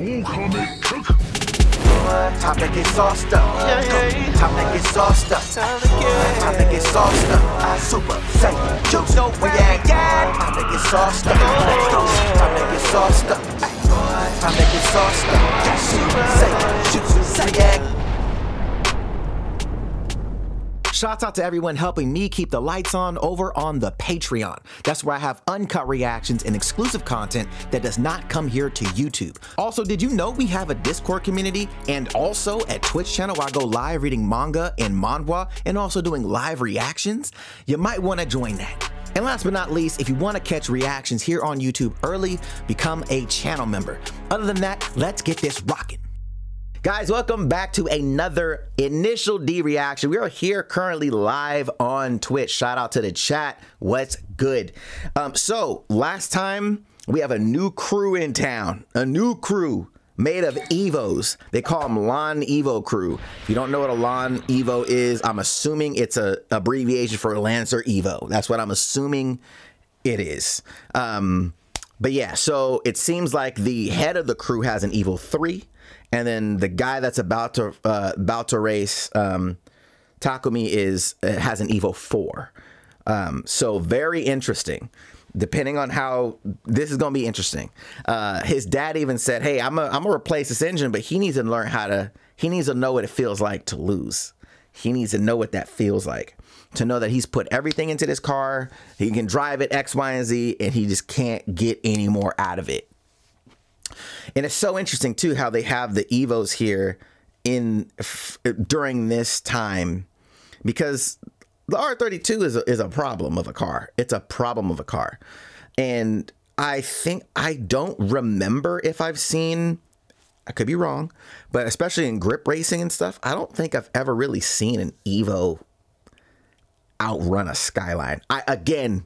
Time to get sauced up. Time to get sauced up. Time to get sauced up. I super say juice. No way. Time to get sauced up. Time to get sauced up. Time to get sauced up. Yes, you say juice. Yeah. Shouts out to everyone helping me keep the lights on over on the Patreon. That's where I have uncut reactions and exclusive content that does not come here to YouTube. Also, did you know we have a Discord community? And also at Twitch channel where I go live reading manga and manhwa and also doing live reactions? You might want to join that. And last but not least, if you want to catch reactions here on YouTube early, become a channel member. Other than that, let's get this rocking. Guys, welcome back to another Initial D reaction. We are here currently live on Twitch. Shout out to the chat. What's good? So last time we have a new crew in town, a new crew made of Evos. They call them Lawn Evo Crew. If you don't know what a Lawn Evo is, I'm assuming it's an abbreviation for Lancer Evo. That's what I'm assuming it is. But yeah, so it seems like the head of the crew has an Evo 3. And then the guy that's about to race Takumi has an Evo 4. So very interesting. Depending on how this is going to be interesting. His dad even said, "Hey, I'm gonna replace this engine, but he needs to learn how to. He needs to know what it feels like to lose. He needs to know what that feels like to know that he's put everything into this car. He can drive it X, Y, and Z, and he just can't get any more out of it." And it's so interesting too how they have the Evos here during this time, because the R32 is a problem of a car. It's a problem of a car, and I don't remember if I've seen. I could be wrong, but especially in grip racing and stuff, I don't think I've ever really seen an Evo outrun a Skyline. Again,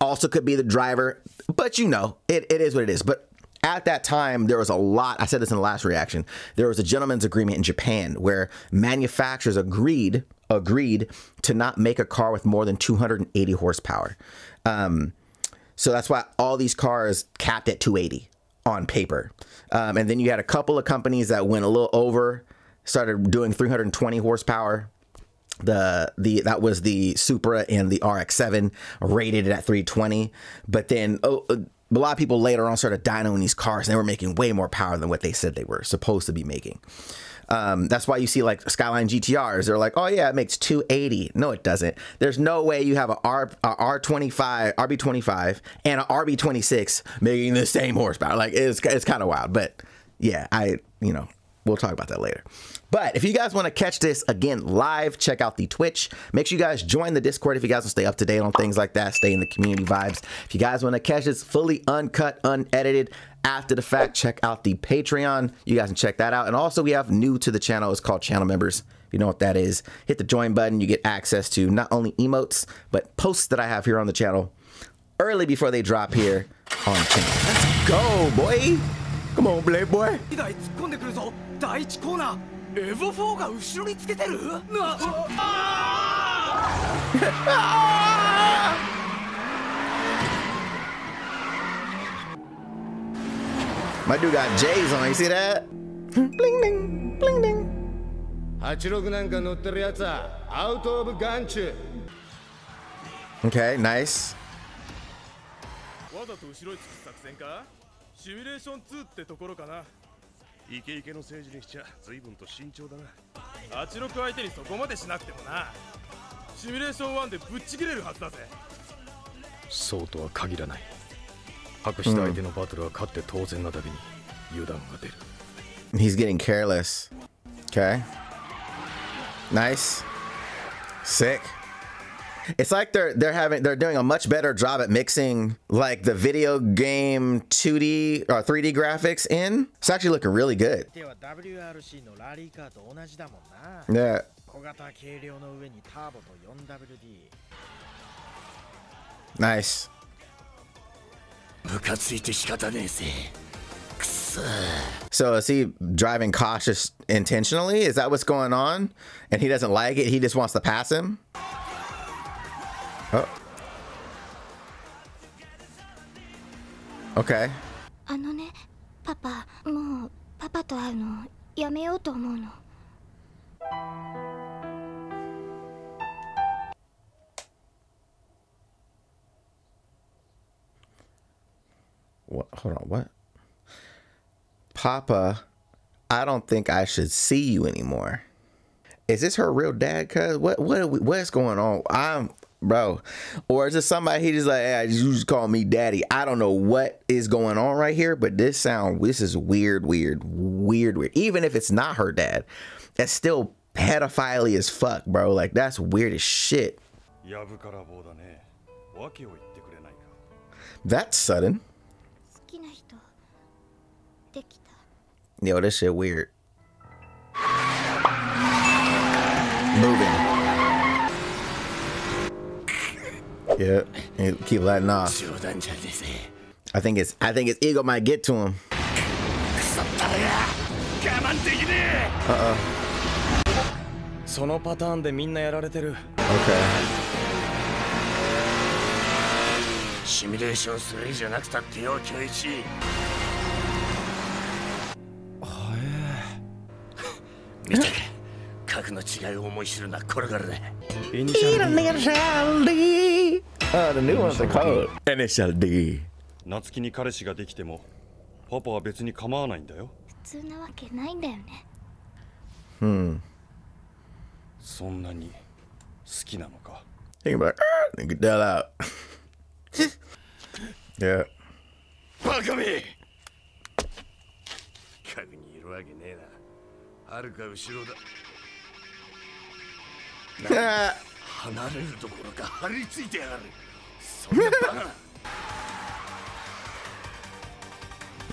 also could be the driver, but you know it is what it is. But at that time, there was a lot, I said this in the last reaction, there was a gentleman's agreement in Japan where manufacturers agreed to not make a car with more than 280 horsepower. So that's why all these cars capped at 280 on paper. And then you had a couple of companies that went a little over, started doing 320 horsepower. That was the Supra and the RX-7 rated it at 320. But then, a lot of people later on started dynoing these cars, and they were making way more power than what they said they were supposed to be making. That's why you see like Skyline GTRs. They're like, oh yeah, it makes 280. No, it doesn't. There's no way you have a R25, RB25 and an RB26 making the same horsepower. Like it's kind of wild, but yeah, you know, we'll talk about that later. But if you guys want to catch this again live, check out the Twitch. Make sure you guys join the Discord if you guys want to stay up to date on things like that, stay in the community vibes. If you guys want to catch this fully uncut, unedited, after the fact, check out the Patreon. You guys can check that out. And also we have new to the channel. It's called Channel Members. If you know what that is, hit the join button. You get access to not only emotes, but posts that I have here on the channel early before they drop here on the channel. Let's go, boy. Come on, Blade Boy. Evo 4 が後ろにつけてる? な、あー! My dude got J's on, you see that? Bling ding, bling ding. 86なんか乗ってるやつはアウトオブガンチュ。 Okay, nice. わざと後ろにつく作戦か? シミュレーション2ってところかな。 イケイケの政治にしちゃ随分と慎重だな。86相手にそこまでしなくてもな。シミュレーション1でぶっちぎれるはずだぜ。そうとは限らない。白した相手のバトルは勝って当然なだけに油断が出る。He's getting careless. Okay. Nice. Sick. It's like they're doing a much better job at mixing like the video game 2D or 3D graphics in. It's actually looking really good. Yeah. Nice. So is he driving cautious intentionally? Is that what's going on? And he doesn't like it. He just wants to pass him. Oh. Okay. パパ、もうパパと会うのやめようと思うの。What? Hold on, what? Papa, I don't think I should see you anymore. Is this her real dad? Cuz what's going on? Bro, or is it somebody he just like, hey, you just call me daddy? I don't know what is going on right here, but this is weird. Even if it's not her dad, that's still pedophile as fuck, bro. Like, that's weird as shit. That's sudden. Yo, this shit weird. Moving. Yeah, keep letting off. I think his ego might get to him. Okay. Initial D. Oh, the new one's the code. Initial D. Think about it. Get that out. Yeah. Takumi. Yeah.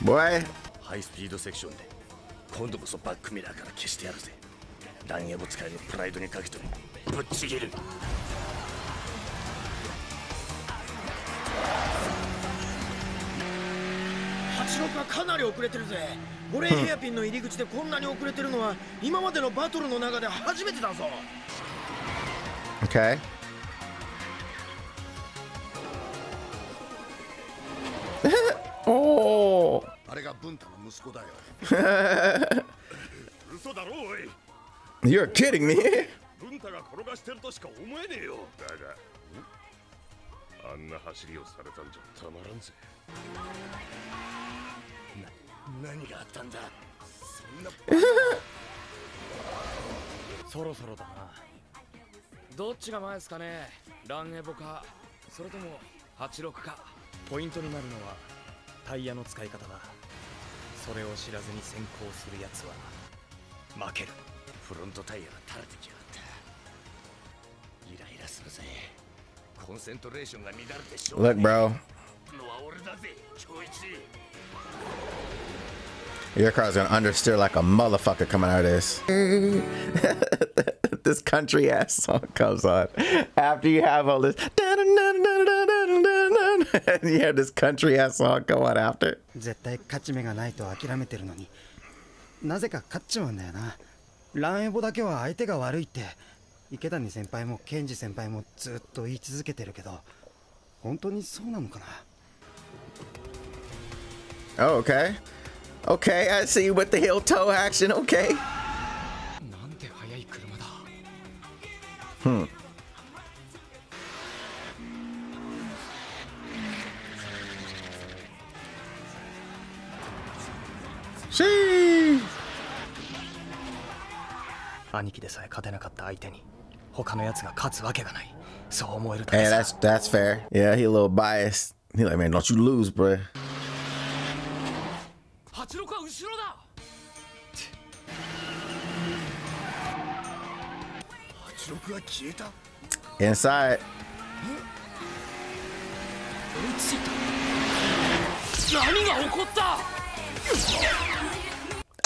Boy. High speed section. Okay. Oh. You're kidding me. Look, bro. Your car's gonna understeer like a motherfucker coming out of this. This country ass song comes on after you have all this. And you have this country ass song go on after. Oh, okay. Okay, I see you with the heel toe action. Okay. Hmm. Sheesh. Hey, that's fair. Yeah, he a little biased. He like, man, don't you lose, bruh. Inside.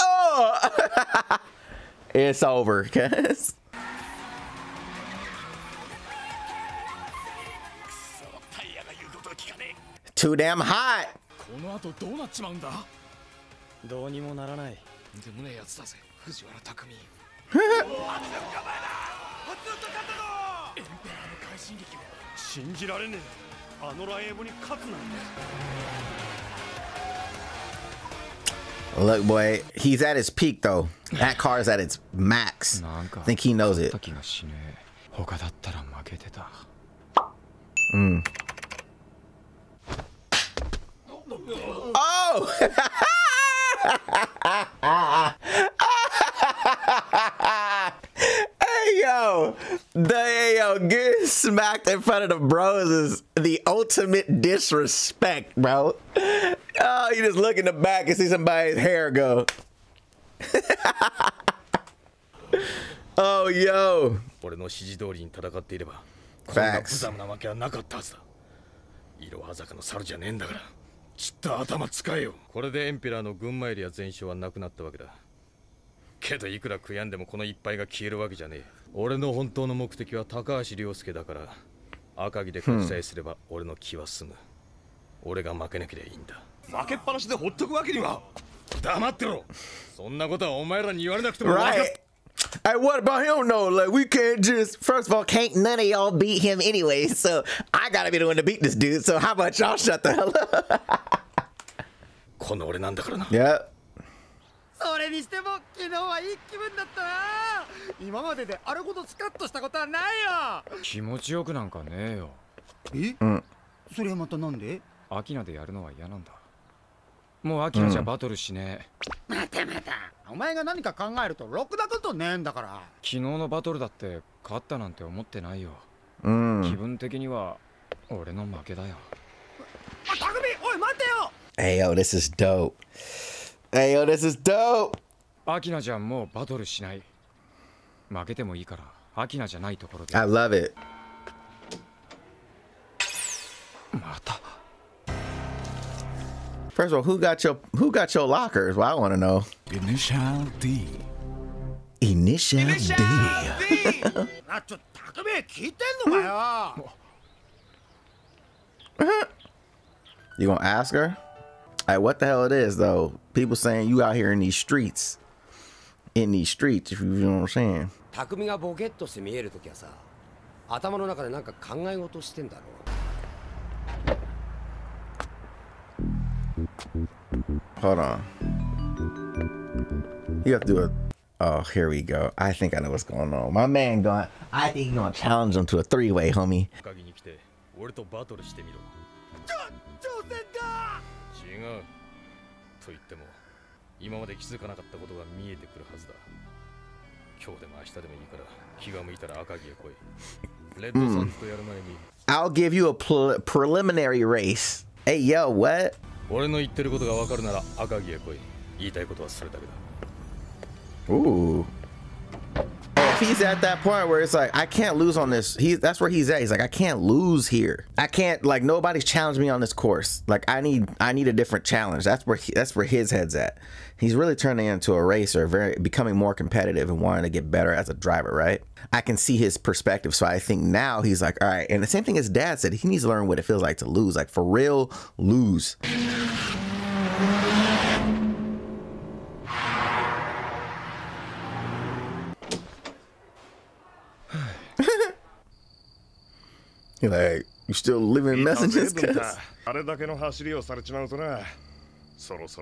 Oh! It's over, guys. Too damn hot. Look, boy, he's at his peak though. That car is at its max. I think he knows it. Mm. Oh! Hey yo, getting smacked in front of the bros is the ultimate disrespect, bro. Oh, you just look in the back and see somebody's hair go. Oh yo. Facts. Right. Hey, what about him though? Like, we can't just, first of all, can't none of y'all beat him anyway, so I gotta be the one to beat this dude, so how about y'all shut the hell up? Yeah. Hey yo, this is dope. Hey yo, this is dope. I love it. First of all, who got your lockers? Well, I want to know. Initial D. Initial D. You gonna ask her? Hey, what the hell it is though? People saying you out here in these streets, if you know what I'm saying. Takumi ga bogetto se miere toki wa sa, atama no naka de nanka kangae goto shite nda ro. Hold on. You have to do a. Oh, here we go. I think I know what's going on. My man going. I think he's gonna challenge him to a three-way, homie. I'll give you a preliminary race. Hey, yo, what? Ooh. If he's at that point where it's like, I can't lose on this. That's where he's at. He's like, I can't lose here. I can't, like, nobody's challenged me on this course. Like, I need a different challenge. That's where his head's at. He's really turning into a racer, becoming more competitive and wanting to get better as a driver, right? I can see his perspective. So I think now he's like, all right. And the same thing his dad said, he needs to learn what it feels like to lose. Like, for real, lose. You're like, you still living messages, cuz? I wonder. So that's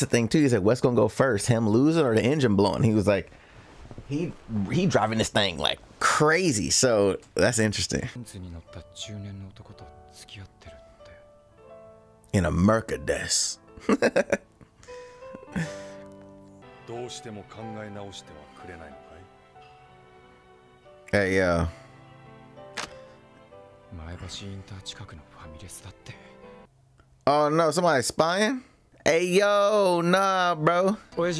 the thing too. He said, what's gonna go first, him losing or the engine blowing? He was like, he driving this thing like crazy. So that's interesting. In a Mercedes. Hey, yo. Oh no, somebody's spying? Hey, yo, nah, bro. Oh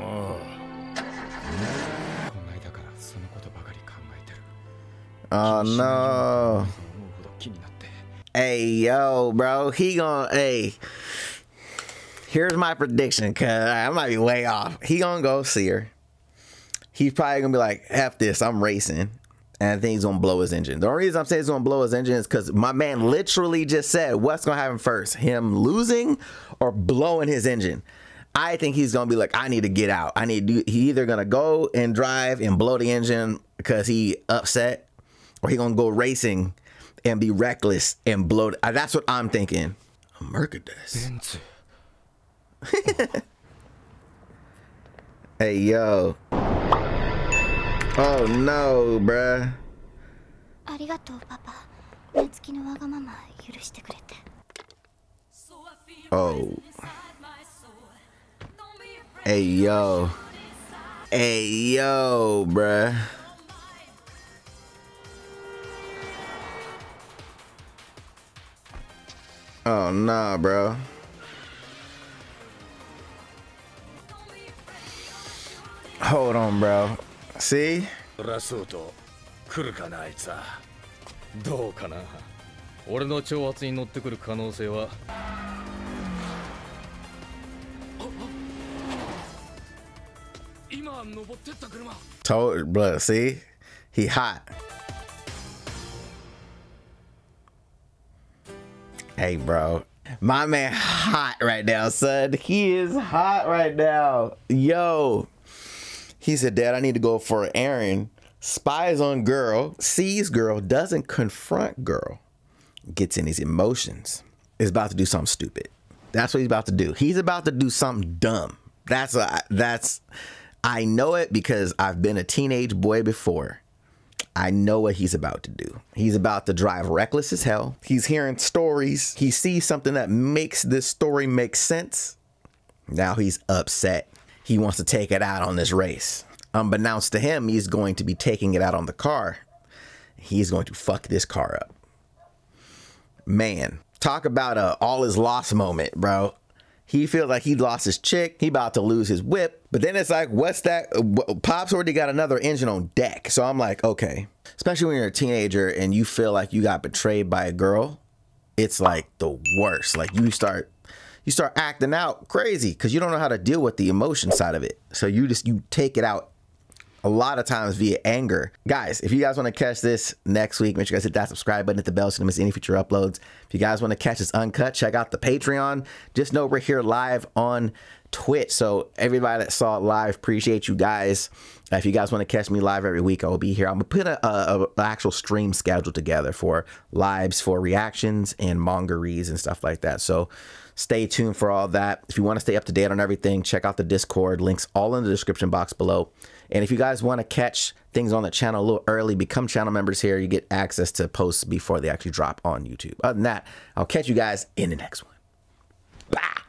no. Hey yo, bro, he gonna, hey, here's my prediction, cuz I might be way off. He gonna go see her. He's probably gonna be like, F this, I'm racing. And I think he's gonna blow his engine. The only reason I'm saying he's gonna blow his engine is because my man literally just said, what's gonna happen first, him losing or blowing his engine? I think he's gonna be like, I need to get out. I need to. He either gonna go and drive and blow the engine because he upset, or he gonna go racing and be reckless and blow. That's what I'm thinking. Mercedes. Hey yo. Oh no, bruh. Oh. Hey yo. Hey yo, bruh. Oh nah, bro. Hold on, bro. See? Told, bro. See? He hot. Hey, bro. My man hot right now, son. He is hot right now. Yo. He said, Dad, I need to go for an errand. Spies on girl, sees girl, doesn't confront girl, gets in his emotions, is about to do something stupid. That's what he's about to do. He's about to do something dumb. That's I know it because I've been a teenage boy before. I know what he's about to do. He's about to drive reckless as hell. He's hearing stories. He sees something that makes this story make sense. Now he's upset. He wants to take it out on this race. Unbeknownst to him, he's going to be taking it out on the car. He's going to fuck this car up. Man, talk about a all is lost moment, bro. He feels like he lost his chick. He about to lose his whip. But then it's like, what's that? Pop's already got another engine on deck. So I'm like, okay. Especially when you're a teenager and you feel like you got betrayed by a girl. It's like the worst. Like you start acting out crazy because you don't know how to deal with the emotion side of it. So you take it out a lot of times via anger. Guys, if you guys want to catch this next week, make sure you guys hit that subscribe button, hit the bell so you don't miss any future uploads. If you guys want to catch this uncut, check out the Patreon. Just know we're here live on Twitch. So everybody that saw it live, appreciate you guys. If you guys want to catch me live every week, I will be here. I'm gonna put an actual stream schedule together for lives, for reactions and mongeries and stuff like that. So stay tuned for all that. If you want to stay up to date on everything, check out the Discord. Links all in the description box below. And if you guys want to catch things on the channel a little early, become channel members here. You get access to posts before they actually drop on YouTube. Other than that, I'll catch you guys in the next one. Bye.